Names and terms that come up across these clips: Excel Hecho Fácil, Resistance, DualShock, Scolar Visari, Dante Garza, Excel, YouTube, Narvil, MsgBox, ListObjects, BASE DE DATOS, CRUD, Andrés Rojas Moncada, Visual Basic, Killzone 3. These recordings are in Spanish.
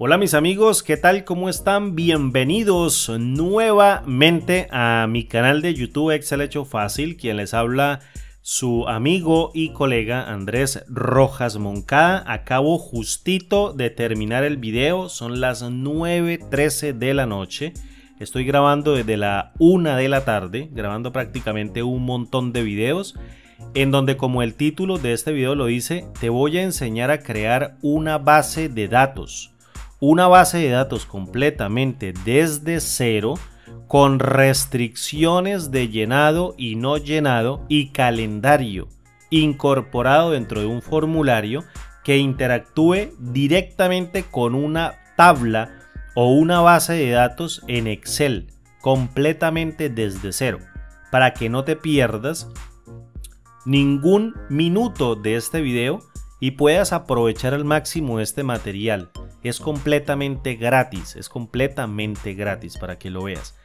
Hola mis amigos, ¿qué tal? ¿Cómo están? Bienvenidos nuevamente a mi canal de YouTube Excel Hecho Fácil, quien les habla su amigo y colega Andrés Rojas Moncada. Acabo justito de terminar el video, son las 9:13 de la noche. Estoy grabando desde la 1 de la tarde, grabando prácticamente un montón de videos, en donde, como el título de este video lo dice, te voy a enseñar a crear una base de datos. Una base de datos completamente desde cero, con restricciones de llenado y no llenado y calendario incorporado dentro de un formulario que interactúe directamente con una tabla o una base de datos en Excel, completamente desde cero, para que no te pierdas ningún minuto de este video y puedas aprovechar al máximo este material. Es completamente gratis, para que lo veas.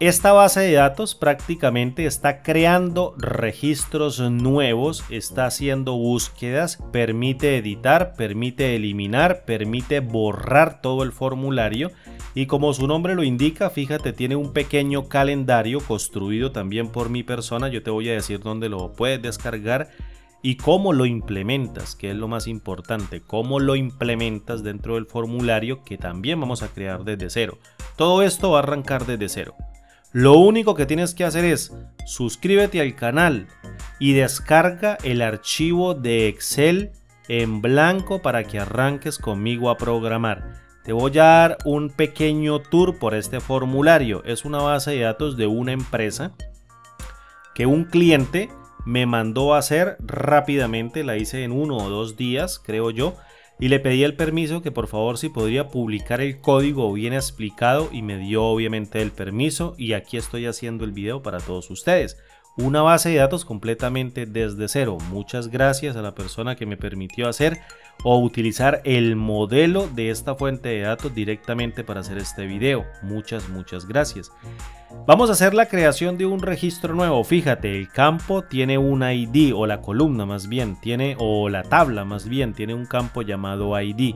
Esta base de datos prácticamente está creando registros nuevos, está haciendo búsquedas, permite editar, permite eliminar, permite borrar todo el formulario y, como su nombre lo indica, fíjate, tiene un pequeño calendario construido también por mi persona. Yo te voy a decir dónde lo puedes descargar y cómo lo implementas, que es lo más importante, cómo lo implementas dentro del formulario que también vamos a crear desde cero. Todo esto va a arrancar desde cero. Lo único que tienes que hacer es suscríbete al canal y descarga el archivo de Excel en blanco para que arranques conmigo a programar. Te voy a dar un pequeño tour por este formulario. Es una base de datos de una empresa que un cliente me mandó a hacer rápidamente, la hice en 1 o 2 días, creo yo, y le pedí el permiso que por favor si podría publicar el código bien explicado, y me dio obviamente el permiso, y aquí estoy haciendo el video para todos ustedes. Una base de datos completamente desde cero. Muchas gracias a la persona que me permitió hacer o utilizar el modelo de esta fuente de datos directamente para hacer este video. Muchas gracias. Vamos a hacer la creación de un registro nuevo. Fíjate, el campo tiene un ID, o la columna más bien, o la tabla más bien, tiene un campo llamado ID.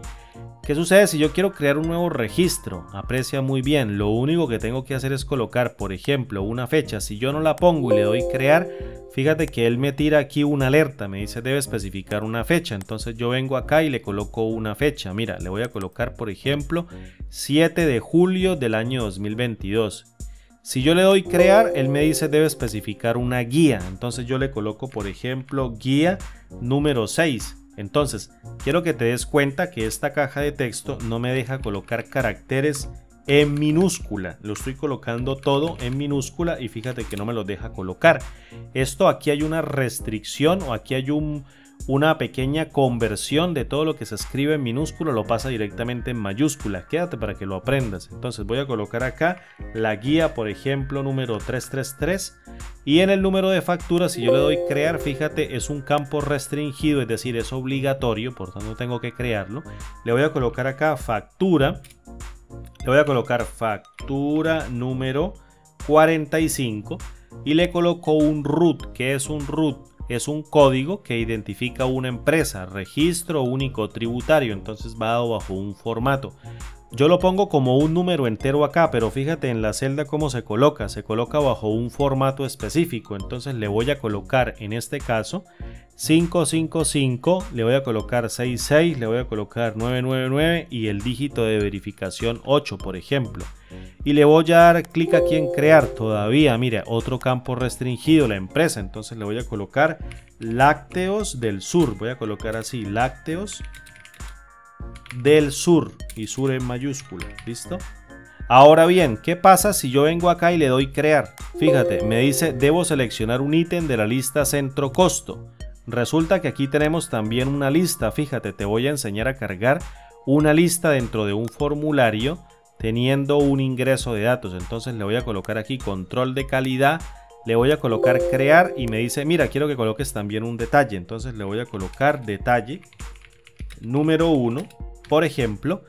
¿Qué sucede si yo quiero crear un nuevo registro? Aprecia muy bien, lo único que tengo que hacer es colocar, por ejemplo, una fecha. Si yo no la pongo y le doy crear, fíjate que él me tira aquí una alerta, me dice debe especificar una fecha. Entonces yo vengo acá y le coloco una fecha. Mira, le voy a colocar, por ejemplo, 7 de julio del año 2022. Si yo le doy crear, él me dice debe especificar una guía. Entonces yo le coloco, por ejemplo, guía número 6. Entonces, quiero que te des cuenta que esta caja de texto no me deja colocar caracteres en minúscula. Lo estoy colocando todo en minúscula y fíjate que no me los deja colocar. Esto, aquí hay una restricción, o aquí hay una pequeña conversión de todo lo que se escribe en minúscula, lo pasa directamente en mayúscula. Quédate para que lo aprendas. Entonces voy a colocar acá la guía, por ejemplo, número 333. Y en el número de factura, si yo le doy crear, fíjate, es un campo restringido, es decir, es obligatorio, por tanto tengo que crearlo. Le voy a colocar acá factura. Le voy a colocar factura número 45 y le coloco un root. ¿Qué es un root? Es un código que identifica una empresa, registro único tributario, entonces va bajo un formato. Yo lo pongo como un número entero acá, pero fíjate en la celda cómo se coloca bajo un formato específico. Entonces le voy a colocar, en este caso, 555, le voy a colocar 66, le voy a colocar 999 y el dígito de verificación 8, por ejemplo. Y le voy a dar clic aquí en crear. Todavía, mira, otro campo restringido, la empresa. Entonces le voy a colocar lácteos del sur, voy a colocar así, lácteos del sur, y sur en mayúscula. ¿Listo? Ahora bien, ¿qué pasa si yo vengo acá y le doy crear? Fíjate, me dice debo seleccionar un ítem de la lista centro costo. Resulta que aquí tenemos también una lista. Fíjate, te voy a enseñar a cargar una lista dentro de un formulario teniendo un ingreso de datos. Entonces le voy a colocar aquí control de calidad, le voy a colocar crear y me dice mira, quiero que coloques también un detalle. Entonces le voy a colocar detalle número 1, por ejemplo,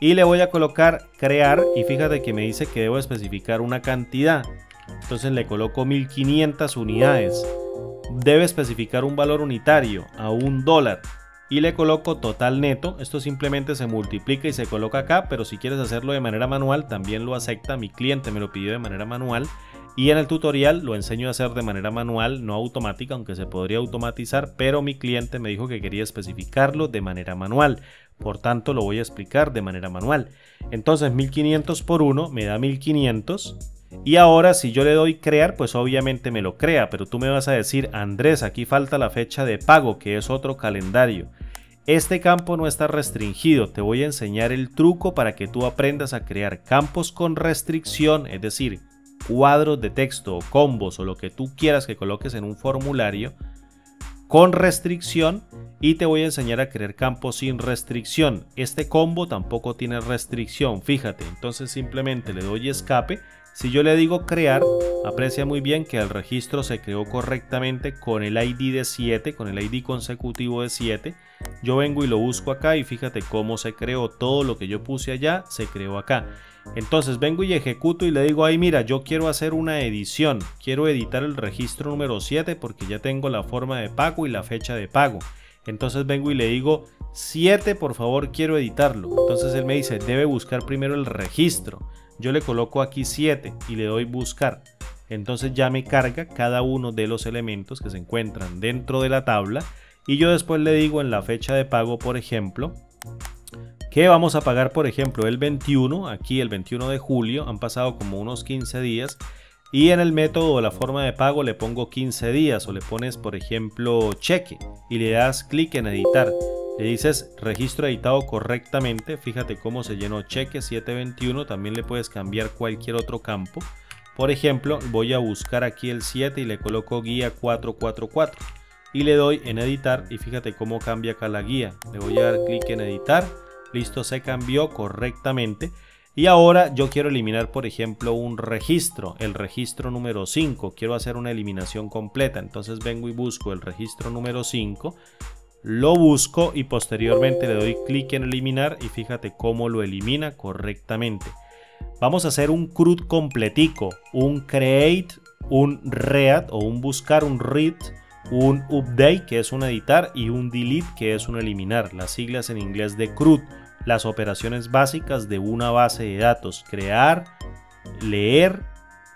y le voy a colocar crear y fíjate que me dice que debo especificar una cantidad. Entonces le coloco 1500 unidades. Debe especificar un valor unitario a $1. y le coloco total neto. Esto simplemente se multiplica y se coloca acá, pero si quieres hacerlo de manera manual también lo acepta. Mi cliente me lo pidió de manera manual y en el tutorial lo enseño a hacer de manera manual, no automática, aunque se podría automatizar, pero mi cliente me dijo que quería especificarlo de manera manual. Por tanto, lo voy a explicar de manera manual. Entonces 1500 por 1 me da 1500. Y ahora si yo le doy crear, pues obviamente me lo crea, pero tú me vas a decir: Andrés, aquí falta la fecha de pago, que es otro calendario. Este campo no está restringido. Te voy a enseñar el truco para que tú aprendas a crear campos con restricción, es decir, cuadros de texto o combos o lo que tú quieras que coloques en un formulario con restricción, y te voy a enseñar a crear campos sin restricción. Este combo tampoco tiene restricción, fíjate. Entonces simplemente le doy escape. Si yo le digo crear, aprecia muy bien que el registro se creó correctamente con el ID de 7, con el ID consecutivo de 7. Yo vengo y lo busco acá y fíjate cómo se creó. Todo lo que yo puse allá se creó acá. Entonces vengo y ejecuto y le digo: ay, mira, yo quiero hacer una edición. Quiero editar el registro número 7 porque ya tengo la forma de pago y la fecha de pago. Entonces vengo y le digo: 7, por favor, quiero editarlo. Entonces él me dice: debe buscar primero el registro. Yo le coloco aquí 7 y le doy buscar. Entonces ya me carga cada uno de los elementos que se encuentran dentro de la tabla. Y yo después le digo en la fecha de pago, por ejemplo, que vamos a pagar, por ejemplo, el 21. Aquí el 21 de julio, han pasado como unos 15 días. Y en el método o la forma de pago le pongo 15 días o le pones, por ejemplo, cheque. Y le das clic en editar. Le dices registro editado correctamente. Fíjate cómo se llenó cheque 721. También le puedes cambiar cualquier otro campo. Por ejemplo, voy a buscar aquí el 7 y le coloco guía 444. Y le doy en editar y fíjate cómo cambia acá la guía. Le voy a dar clic en editar. Listo, se cambió correctamente. Y ahora yo quiero eliminar, por ejemplo, un registro, el registro número 5. Quiero hacer una eliminación completa. Entonces vengo y busco el registro número 5. Lo busco y posteriormente le doy clic en eliminar y fíjate cómo lo elimina correctamente. Vamos a hacer un CRUD completico, un create, un read o un buscar, un read, un update, que es un editar, y un delete, que es un eliminar. Las siglas en inglés de CRUD, las operaciones básicas de una base de datos: crear, leer,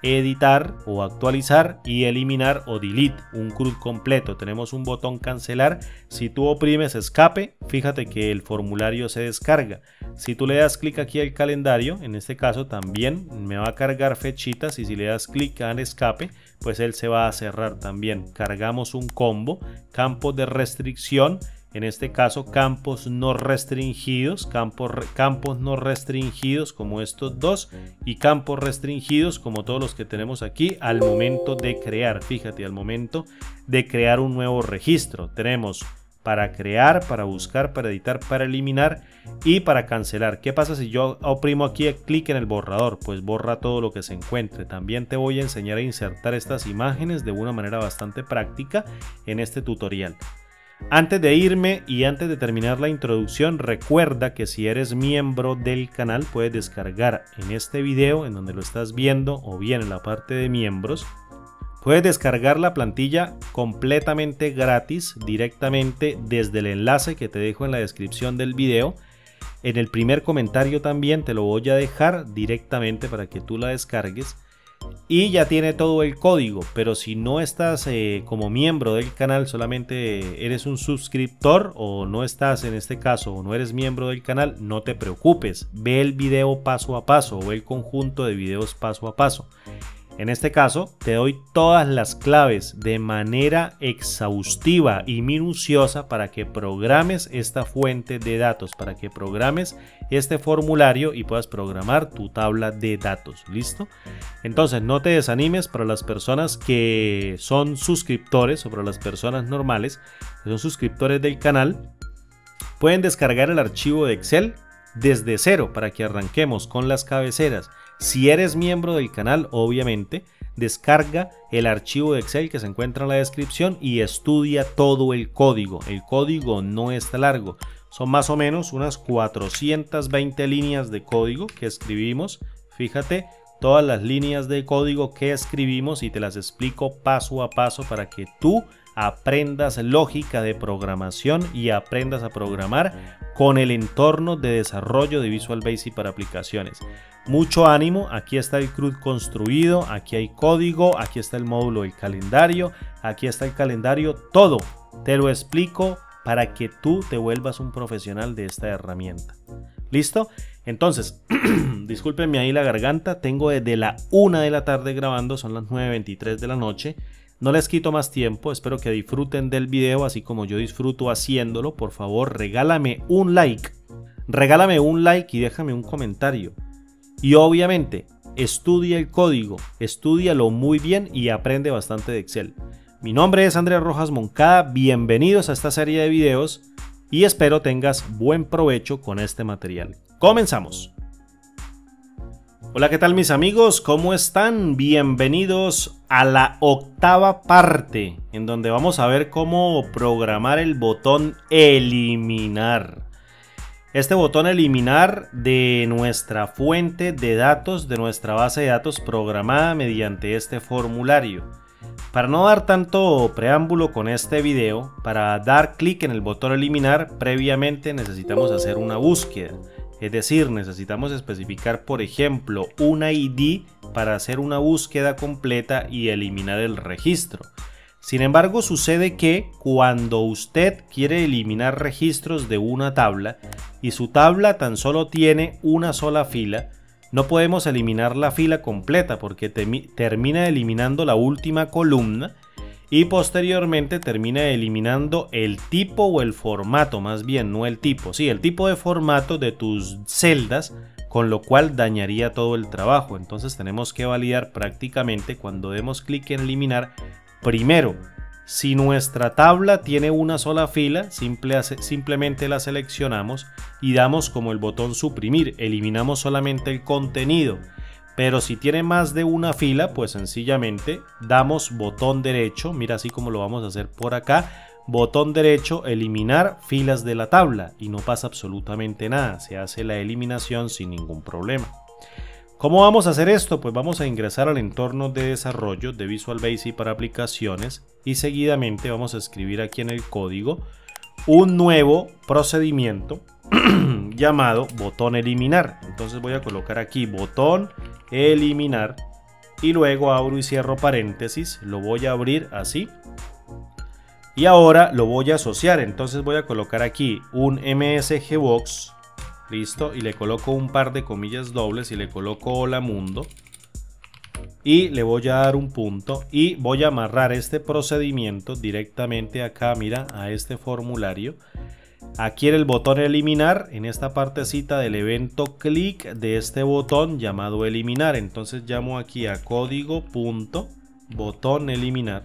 editar o actualizar y eliminar o delete. Un CRUD completo. Tenemos un botón cancelar. Si tú oprimes escape, fíjate que el formulario se descarga. Si tú le das clic aquí al calendario, en este caso también me va a cargar fechitas, y si le das clic al escape, pues él se va a cerrar también. Cargamos un combo, campos de restricción, en este caso campos no restringidos, campos no restringidos como estos dos, y campos restringidos como todos los que tenemos aquí al momento de crear. Fíjate, al momento de crear un nuevo registro tenemos para crear, para buscar, para editar, para eliminar y para cancelar. ¿Qué pasa si yo oprimo aquí el clic en el borrador? Pues borra todo lo que se encuentre. También te voy a enseñar a insertar estas imágenes de una manera bastante práctica en este tutorial. Antes de irme y antes de terminar la introducción, recuerda que si eres miembro del canal puedes descargar en este video, en donde lo estás viendo, o bien en la parte de miembros, puedes descargar la plantilla completamente gratis directamente desde el enlace que te dejo en la descripción del video. En el primer comentario también te lo voy a dejar directamente para que tú la descargues. Y ya tiene todo el código, pero si no estás como miembro del canal, solamente eres un suscriptor, o no estás en este caso, o no eres miembro del canal, no te preocupes. Ve el video paso a paso, o el conjunto de videos paso a paso. En este caso te doy todas las claves de manera exhaustiva y minuciosa para que programes esta fuente de datos, para que programes este formulario y puedas programar tu tabla de datos. ¿Listo? Entonces no te desanimes. Para las personas que son suscriptores, o para las personas normales que son suscriptores del canal, pueden descargar el archivo de Excel desde cero para que arranquemos con las cabeceras. Si eres miembro del canal, obviamente, descarga el archivo de Excel que se encuentra en la descripción y estudia todo el código. El código no está largo. Son más o menos unas 420 líneas de código que escribimos. Fíjate, todas las líneas de código que escribimos, y te las explico paso a paso para que tú aprendas lógica de programación y aprendas a programar con el entorno de desarrollo de Visual Basic para aplicaciones. Mucho ánimo, aquí está el CRUD construido, aquí hay código, aquí está el módulo del calendario, aquí está el calendario, todo te lo explico para que tú te vuelvas un profesional de esta herramienta. ¿Listo? Entonces, discúlpenme ahí la garganta, tengo desde la 1 de la tarde grabando, son las 9:23 de la noche. No les quito más tiempo, espero que disfruten del video así como yo disfruto haciéndolo. Por favor, regálame un like y déjame un comentario. Y obviamente, estudia el código, estúdialo muy bien y aprende bastante de Excel. Mi nombre es Andrés Rojas Moncada, bienvenidos a esta serie de videos y espero tengas buen provecho con este material. ¡Comenzamos! Hola, ¿qué tal mis amigos? ¿Cómo están? Bienvenidos a la 8ª parte en donde vamos a ver cómo programar el botón eliminar. Este botón eliminar de nuestra fuente de datos, de nuestra base de datos programada mediante este formulario. Para no dar tanto preámbulo con este video, para dar clic en el botón eliminar, previamente necesitamos hacer una búsqueda. Es decir, necesitamos especificar, por ejemplo, una ID para hacer una búsqueda completa y eliminar el registro. Sin embargo, sucede que cuando usted quiere eliminar registros de una tabla y su tabla tan solo tiene una sola fila, no podemos eliminar la fila completa porque termina eliminando la última columna y posteriormente termina eliminando el tipo o el formato, más bien, no el tipo, sí, el tipo de formato de tus celdas, con lo cual dañaría todo el trabajo. Entonces tenemos que validar prácticamente cuando demos clic en eliminar, primero, si nuestra tabla tiene una sola fila, simplemente la seleccionamos y damos como el botón suprimir, eliminamos solamente el contenido. Pero si tiene más de una fila, pues sencillamente damos botón derecho, mira así como lo vamos a hacer por acá, botón derecho, eliminar filas de la tabla y no pasa absolutamente nada, se hace la eliminación sin ningún problema. ¿Cómo vamos a hacer esto? Pues vamos a ingresar al entorno de desarrollo de Visual Basic para aplicaciones y seguidamente vamos a escribir aquí en el código un nuevo procedimiento llamado botón eliminar. Entonces voy a colocar aquí botón eliminar y luego abro y cierro paréntesis, lo voy a abrir así y ahora lo voy a asociar. Entonces voy a colocar aquí un MsgBox, listo, y le coloco un par de comillas dobles y le coloco hola mundo y le voy a dar un punto y voy a amarrar este procedimiento directamente acá, mira, a este formulario. Aquí en el botón eliminar, en esta partecita del evento clic de este botón llamado eliminar, entonces llamo aquí a código.botón eliminar,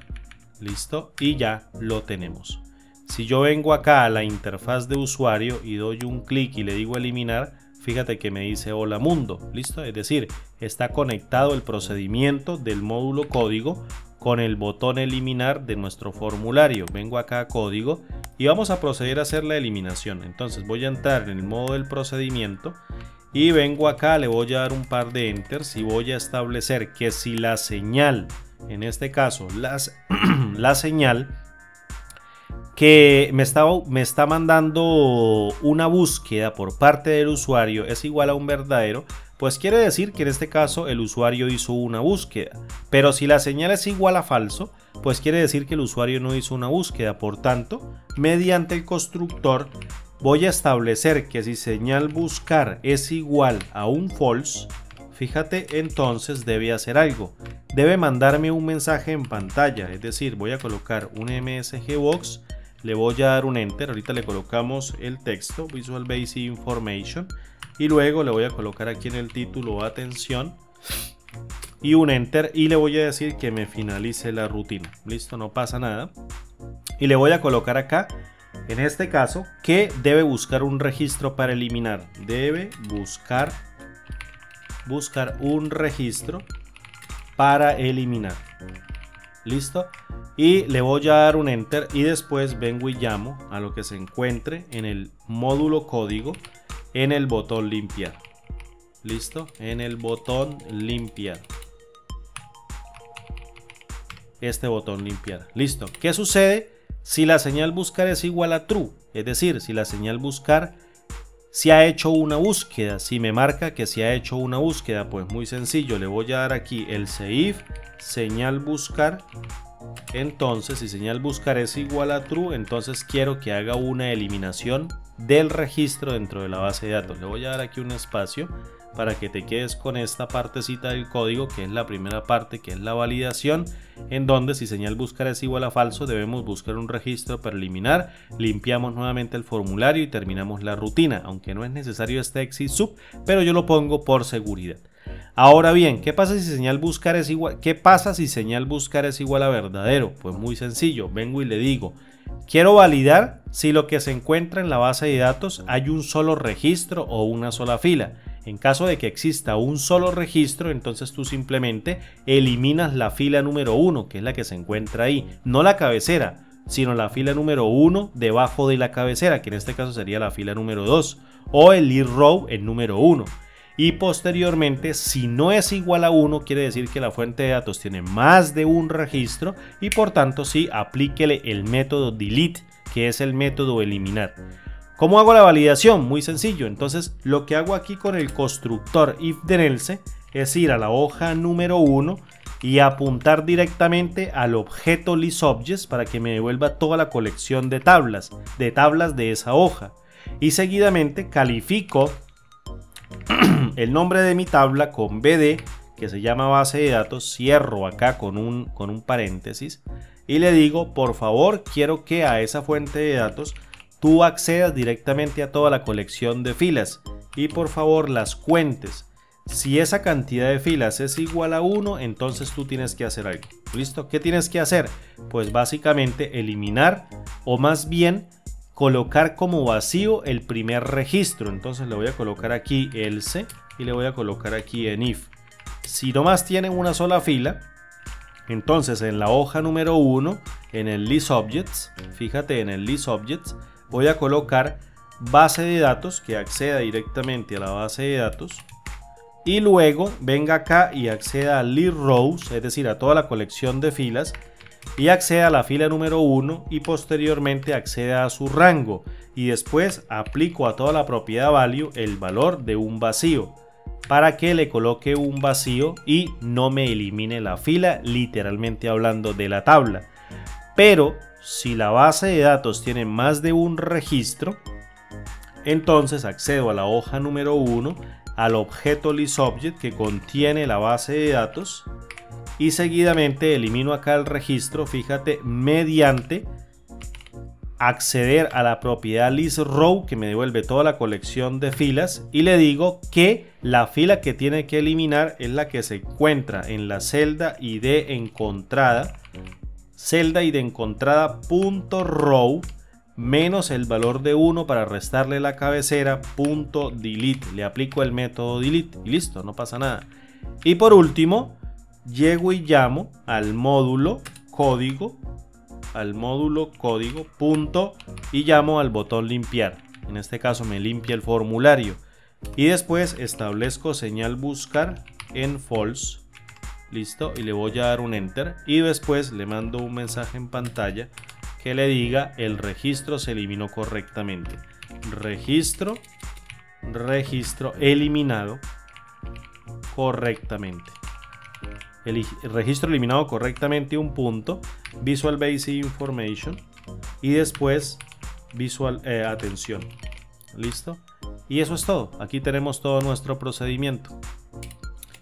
listo, y ya lo tenemos. Si yo vengo acá a la interfaz de usuario y doy un clic y le digo eliminar, fíjate que me dice hola mundo, listo, es decir, está conectado el procedimiento del módulo código con el botón eliminar de nuestro formulario. Vengo acá a código y vamos a proceder a hacer la eliminación. Entonces voy a entrar en el modo del procedimiento y vengo acá, le voy a dar un par de enters y voy a establecer que si la señal, en este caso la señal que me está mandando una búsqueda por parte del usuario es igual a un verdadero, pues quiere decir que en este caso el usuario hizo una búsqueda. Pero si la señal es igual a falso, pues quiere decir que el usuario no hizo una búsqueda. Por tanto, mediante el constructor voy a establecer que si señal buscar es igual a un false, fíjate, entonces debe hacer algo. Debe mandarme un mensaje en pantalla, es decir, voy a colocar un MsgBox, le voy a dar un enter, ahorita le colocamos el texto Visual Basic Information y luego le voy a colocar aquí en el título atención y un enter y le voy a decir que me finalice la rutina, listo, no pasa nada, y le voy a colocar acá en este caso que debe buscar un registro para eliminar, debe buscar un registro para eliminar, listo, y le voy a dar un enter y después vengo y llamo a lo que se encuentre en el módulo código en el botón limpiar, listo, en el botón limpiar, este botón limpiar. Listo. ¿Qué sucede si la señal buscar es igual a true? Es decir, si la señal buscar se ha hecho una búsqueda, si me marca que se ha hecho una búsqueda, pues muy sencillo, le voy a dar aquí el if señal buscar. Entonces, si señal buscar es igual a true, entonces quiero que haga una eliminación del registro dentro de la base de datos. Le voy a dar aquí un espacio para que te quedes con esta partecita del código, que es la primera parte, que es la validación, en donde si señal buscar es igual a falso, debemos buscar un registro para eliminar, limpiamos nuevamente el formulario y terminamos la rutina, aunque no es necesario este exit sub, pero yo lo pongo por seguridad. Ahora bien, ¿qué pasa si señal buscar es igual? ¿Qué pasa si señal buscar es igual a verdadero? Pues muy sencillo, vengo y le digo, quiero validar si lo que se encuentra en la base de datos hay un solo registro o una sola fila. En caso de que exista un solo registro, entonces tú simplemente eliminas la fila número 1, que es la que se encuentra ahí, no la cabecera, sino la fila número 1 debajo de la cabecera, que en este caso sería la fila número 2, o el lead row, el número 1. Y posteriormente, si no es igual a 1, quiere decir que la fuente de datos tiene más de un registro y por tanto sí, aplíquele el método delete, que es el método eliminar. ¿Cómo hago la validación? Muy sencillo. Entonces, lo que hago aquí con el constructor ifDenelse es ir a la hoja número 1 y apuntar directamente al objeto ListObjects para que me devuelva toda la colección de tablas de esa hoja. Y seguidamente califico el nombre de mi tabla con BD, que se llama base de datos, cierro acá con un paréntesis y le digo, por favor, quiero que a esa fuente de datos tú accedas directamente a toda la colección de filas y por favor las cuentes. Si esa cantidad de filas es igual a 1, entonces tú tienes que hacer algo. ¿Listo? ¿Qué tienes que hacer? Pues básicamente eliminar, o más bien colocar como vacío el primer registro. Entonces le voy a colocar aquí else y le voy a colocar aquí en if. Si nomás tienen una sola fila, entonces en la hoja número 1, en el ListObjects, fíjate en el ListObjects, voy a colocar base de datos, que acceda directamente a la base de datos y luego venga acá y acceda a lead rows, es decir, a toda la colección de filas y acceda a la fila número 1 y posteriormente acceda a su rango y después aplico a toda la propiedad value el valor de un vacío para que le coloque un vacío y no me elimine la fila, literalmente hablando, de la tabla. Pero si la base de datos tiene más de un registro, entonces accedo a la hoja número 1, al objeto ListObject que contiene la base de datos y seguidamente elimino acá el registro, fíjate, mediante acceder a la propiedad ListRow que me devuelve toda la colección de filas y le digo que la fila que tiene que eliminar es la que se encuentra en la celda ID encontrada, celda id encontrada punto row menos el valor de 1 para restarle la cabecera punto delete, le aplico el método delete y listo, no pasa nada. Y por último llego y llamo al módulo código, punto, y llamo al botón limpiar, en este caso me limpia el formulario y después establezco señal buscar en false. Listo, y le voy a dar un enter y después le mando un mensaje en pantalla que le diga el registro se eliminó correctamente. Registro eliminado correctamente. El registro eliminado correctamente, un punto, Visual Basic Information y después Visual atención. Listo, y eso es todo. Aquí tenemos todo nuestro procedimiento.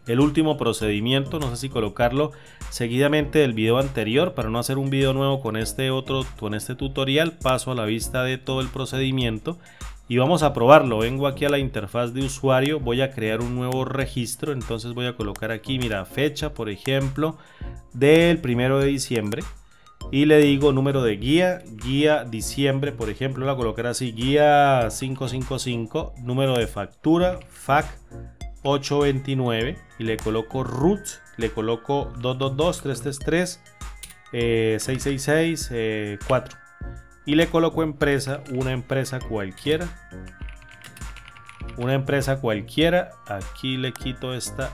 El último procedimiento, no sé si colocarlo seguidamente del video anterior para no hacer un video nuevo con este tutorial, paso a la vista de todo el procedimiento y vamos a probarlo. Vengo aquí a la interfaz de usuario, voy a crear un nuevo registro, entonces voy a colocar aquí, mira, fecha, por ejemplo, del 1 de diciembre y le digo número de guía, diciembre, por ejemplo, la voy a colocar así, guía 555, número de factura, FAC 829 y le coloco root, le coloco 222 333 666 4 y le coloco empresa, una empresa cualquiera, aquí le quito esta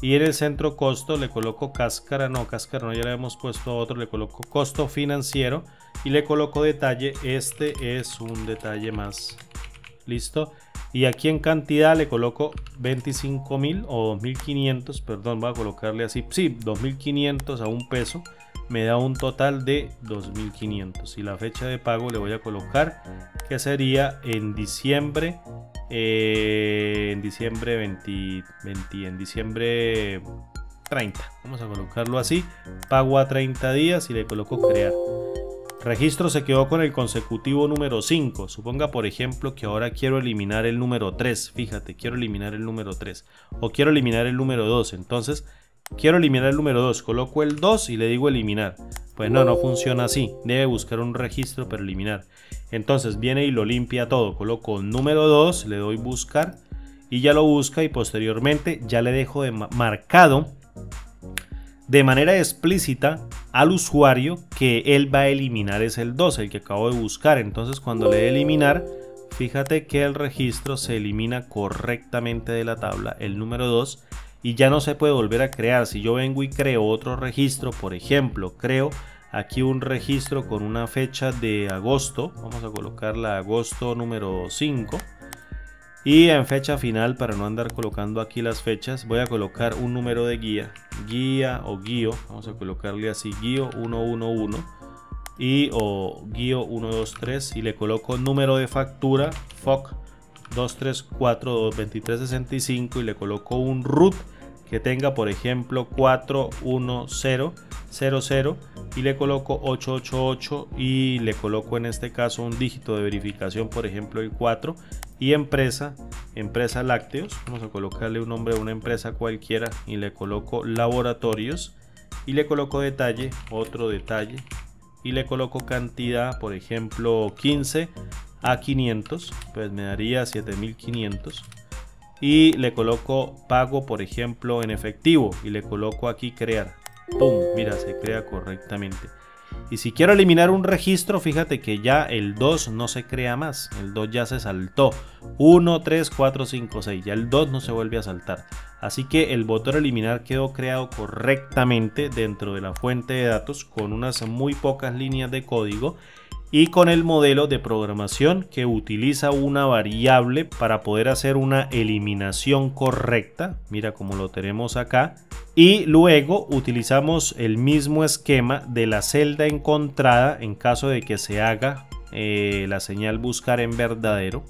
Y y en el centro costo le coloco cáscara no, ya le hemos puesto otro, le coloco costo financiero y le coloco detalle, este es un detalle más, listo. Y aquí en cantidad le coloco 25.000 o 2.500, perdón, voy a colocarle así, sí, 2.500 a un peso, me da un total de 2.500. Y la fecha de pago le voy a colocar que sería en diciembre, en diciembre 30. Vamos a colocarlo así, pago a 30 días y le coloco crear. Registro se quedó con el consecutivo número 5. Suponga, por ejemplo, que ahora quiero eliminar el número 3. Fíjate, quiero eliminar el número 3. O quiero eliminar el número 2. Entonces, quiero eliminar el número 2. Coloco el 2 y le digo eliminar. Pues no, no funciona así. Debe buscar un registro para eliminar. Entonces, viene y lo limpia todo. Coloco el número 2, le doy buscar. Y ya lo busca y posteriormente ya le dejo marcado de manera explícita al usuario que él va a eliminar es el 2, el que acabo de buscar. Entonces cuando le dé eliminar, fíjate que el registro se elimina correctamente de la tabla, el número 2, y ya no se puede volver a crear. Si yo vengo y creo otro registro, por ejemplo, creo aquí un registro con una fecha de agosto, vamos a colocarla agosto número 5, y en fecha final, para no andar colocando aquí las fechas, voy a colocar un número de guía, guía, vamos a colocarle así, guío 111 y o guío 123, y le coloco número de factura FOC 234-2365 y le coloco un root que tenga, por ejemplo, 41000 y le coloco 888 y le coloco en este caso un dígito de verificación, por ejemplo, el 4, y empresa lácteos, vamos a colocarle un nombre de una empresa cualquiera y le coloco laboratorios y le coloco detalle, otro detalle, y le coloco cantidad, por ejemplo, 15 a 500, pues me daría 7500. Y le coloco pago, por ejemplo, en efectivo y le coloco aquí crear. ¡Pum! Mira, se crea correctamente. Y si quiero eliminar un registro, fíjate que ya el 2 no se crea más. El 2 ya se saltó. 1, 3, 4, 5, 6. Ya el 2 no se vuelve a saltar. Así que el botón eliminar quedó creado correctamente dentro de la fuente de datos con unas muy pocas líneas de código. Y con el modelo de programación que utiliza una variable para poder hacer una eliminación correcta, mira como lo tenemos acá, y luego utilizamos el mismo esquema de la celda encontrada en caso de que se haga la señal buscar en verdadero.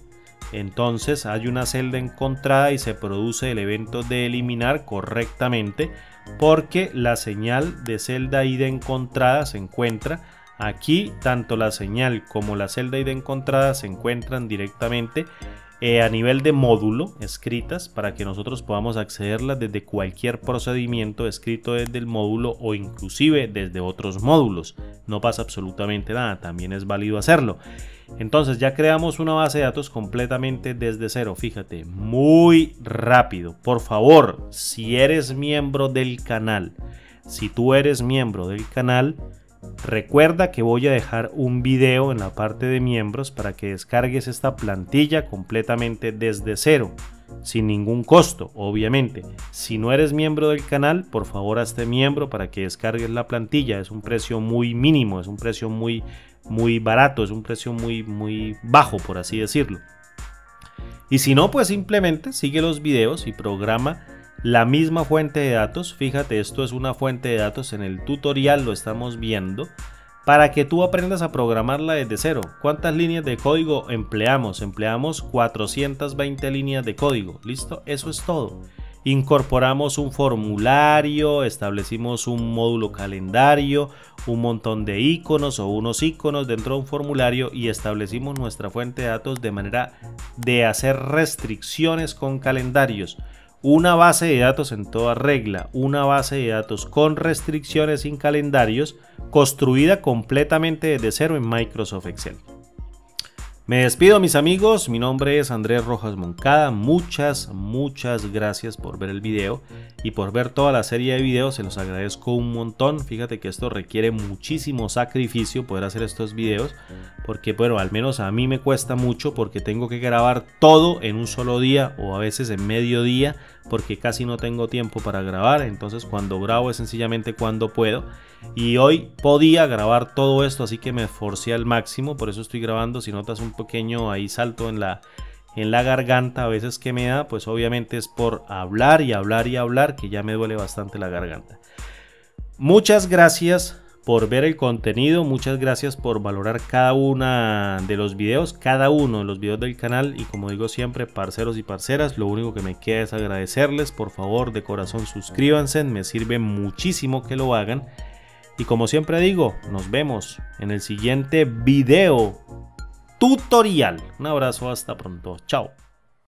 Entonces hay una celda encontrada y se produce el evento de eliminar correctamente porque la señal de celda id encontrada se encuentra aquí, tanto la señal como la celda ID encontrada se encuentran directamente a nivel de módulo escritas para que nosotros podamos accederlas desde cualquier procedimiento escrito desde el módulo o inclusive desde otros módulos. No pasa absolutamente nada, también es válido hacerlo. Entonces ya creamos una base de datos completamente desde cero, fíjate, muy rápido. Por favor, si eres miembro del canal, si tú eres miembro del canal, recuerda que voy a dejar un video en la parte de miembros para que descargues esta plantilla completamente desde cero, sin ningún costo, obviamente. Si no eres miembro del canal, por favor hazte miembro para que descargues la plantilla. Es un precio muy mínimo, es un precio muy barato, es un precio muy bajo, por así decirlo. Y si no, pues simplemente sigue los videos y programa la misma fuente de datos. Fíjate, esto es una fuente de datos, en el tutorial lo estamos viendo, para que tú aprendas a programarla desde cero. ¿Cuántas líneas de código empleamos? Empleamos 420 líneas de código, ¿listo? Eso es todo. Incorporamos un formulario, establecimos un módulo calendario, un montón de iconos o unos iconos dentro de un formulario y establecimos nuestra fuente de datos de manera de hacer restricciones con calendarios. Una base de datos en toda regla, una base de datos con restricciones sin calendarios, construida completamente desde cero en Microsoft Excel. Me despido, mis amigos, mi nombre es Andrés Rojas Moncada, muchas gracias por ver el video y por ver toda la serie de videos, se los agradezco un montón. Fíjate que esto requiere muchísimo sacrificio poder hacer estos videos, porque bueno, al menos a mí me cuesta mucho porque tengo que grabar todo en un solo día o a veces en medio día porque casi no tengo tiempo para grabar, entonces cuando grabo es sencillamente cuando puedo, y hoy podía grabar todo esto, así que me esforcé al máximo, por eso estoy grabando. Si notas un pequeño ahí salto en la garganta a veces que me da, pues obviamente es por hablar y hablar y hablar, que ya me duele bastante la garganta. Muchas gracias por ver el contenido, muchas gracias por valorar cada uno de los videos del canal, y como digo siempre, parceros y parceras, lo único que me queda es agradecerles. Por favor, de corazón, suscríbanse, me sirve muchísimo que lo hagan, y como siempre digo, nos vemos en el siguiente video tutorial. Un abrazo, hasta pronto, chao.